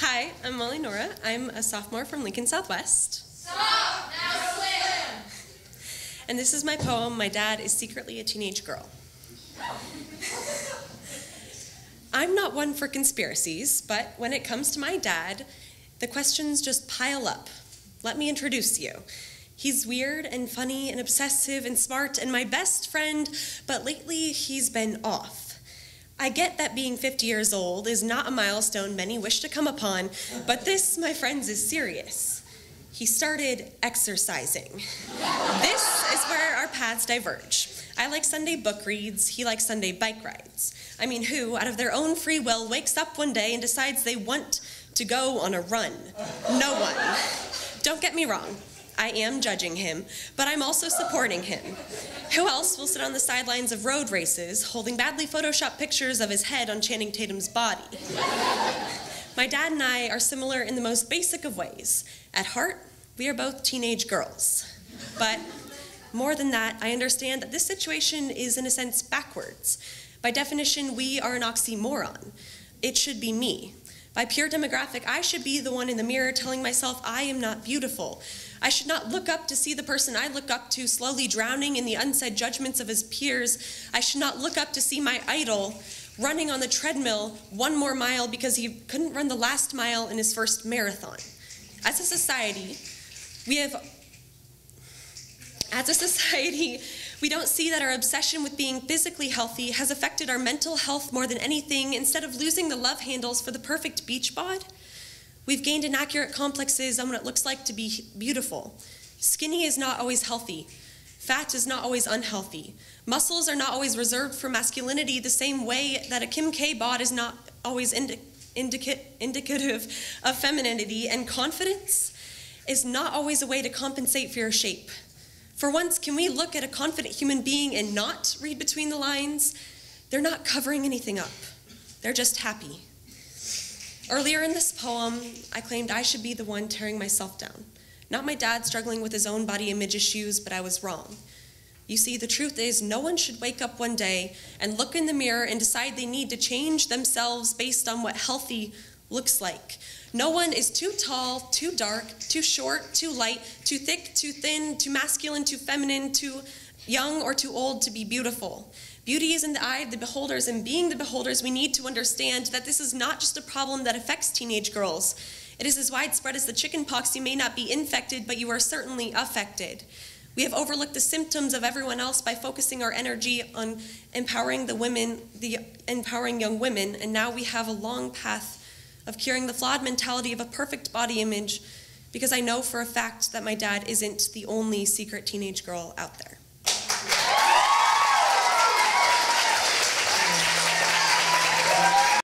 Hi, I'm Molly Nora. I'm a sophomore from Lincoln Southwest. Stop, now swim! And this is my poem, My Dad is Secretly a Teenage Girl. I'm not one for conspiracies, but when it comes to my dad, the questions just pile up. Let me introduce you. He's weird and funny and obsessive and smart and my best friend, but lately he's been off. I get that being 50 years old is not a milestone many wish to come upon, but this, my friends, is serious. He started exercising. This is where our paths diverge. I like Sunday book reads, he likes Sunday bike rides. I mean, who, out of their own free will, wakes up one day and decides they want to go on a run? No one. Don't get me wrong. I am judging him, but I'm also supporting him. Who else will sit on the sidelines of road races, holding badly photoshopped pictures of his head on Channing Tatum's body? My dad and I are similar in the most basic of ways. At heart, we are both teenage girls. But more than that, I understand that this situation is, in a sense, backwards. By definition, we are an oxymoron. It should be me. By pure demographic, I should be the one in the mirror telling myself I am not beautiful. I should not look up to see the person I look up to slowly drowning in the unsaid judgments of his peers. I should not look up to see my idol running on the treadmill 1 more mile because he couldn't run the last mile in his first marathon. As a society, we don't see that our obsession with being physically healthy has affected our mental health more than anything. Instead of losing the love handles for the perfect beach bod, we've gained inaccurate complexes on what it looks like to be beautiful. Skinny is not always healthy. Fat is not always unhealthy. Muscles are not always reserved for masculinity the same way that a Kim K bod is not always indicative of femininity, and confidence is not always a way to compensate for your shape. For once, can we look at a confident human being and not read between the lines? They're not covering anything up. They're just happy. Earlier in this poem, I claimed I should be the one tearing myself down. Not my dad struggling with his own body image issues, but I was wrong. You see, the truth is no one should wake up one day and look in the mirror and decide they need to change themselves based on what healthy looks like. No one is too tall, too dark, too short, too light, too thick, too thin, too masculine, too feminine, too young, or too old to be beautiful. Beauty is in the eye of the beholders, and being the beholders, we need to understand that this is not just a problem that affects teenage girls. It is as widespread as the chicken pox. You may not be infected, but you are certainly affected. We have overlooked the symptoms of everyone else by focusing our energy on empowering young women, and now we have a long path of curing the flawed mentality of a perfect body image, because I know for a fact that my dad isn't the only secret teenage girl out there.